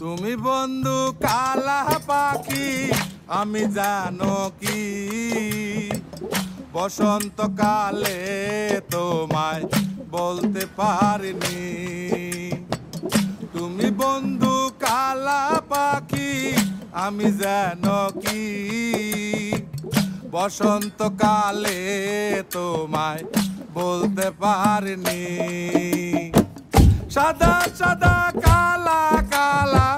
তুমি বন্ধু কালা পাখি আমি জানো কি বসন্ত কালে তোমায় বলতে পারিনি তুমি বন্ধু কালা পাখি আমি জানো কি বসন্ত কালে তোমায় বলতে পারিনি সাদা সাদা কালা কালা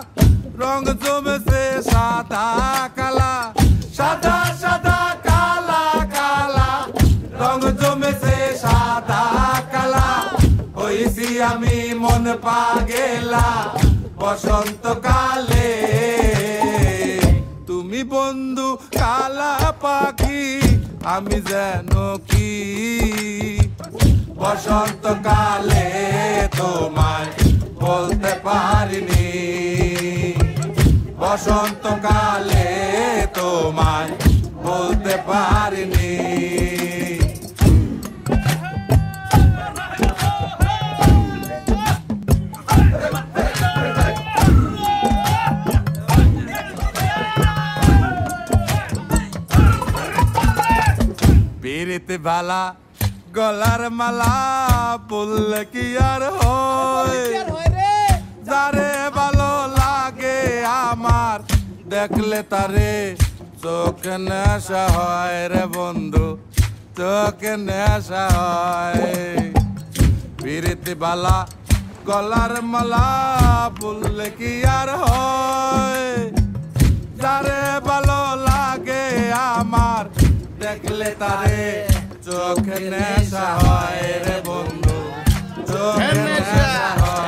রং জমেছে সাদা কালা সাদা সাদা কালা কালা রং জমেছে সাদা কালা হইছি আমি মন পাগলা বসন্ত কালে তুমি বন্ধু কালা পাখি আমি জানো কি বসন্ত কালে তোমায় বলতে পারিনি বসন্ত কালে তোমায় বলতে পারিনি বেরেতে বালা গলার মালা বললে কি আর হয় যারে ভালো লাগে আমার দেখলে তারে চোখে নেশা হয় রে বন্ধু চোখে নেশা হয় বিরতি বালা গলার মালা বললে কি আর হয় যারে ভালো লাগে আমার দেখলে তারে চোখে নেশা হয় রে বন্ধু চোখে নেশা হয়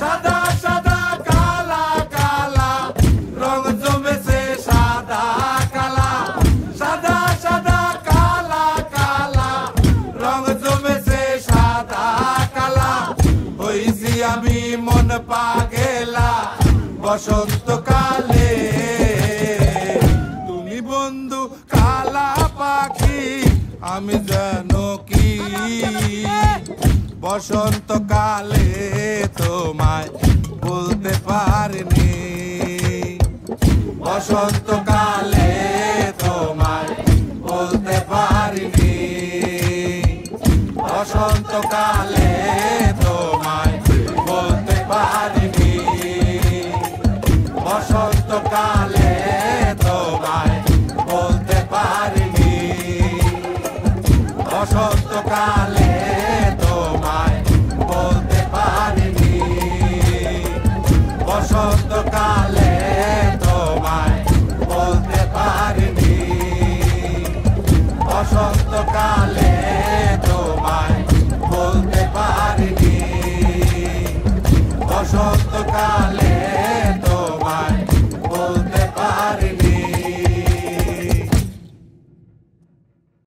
সাদা সাদা কালা কালা রং জমেছে সাদা কালা সাদা সাদা কালা কালা রং জমেছে সাদা কালা হইছি আমি মন পাগলা বসন্ত কালে তুমি বন্ধু কালা পাখি আমি জানো কি বসন্ত কালে তোমায় বলতে পারিনি বসন্ত কালে তোমায় বলতে পারিনি বসন্ত কালে তোমায় বলতে পারিনি বসন্ত কালে তোমায় বলতে পারিনি বসন্ত কালে sotto caletto mai volte parini o sotto caletto mai volte parini o sotto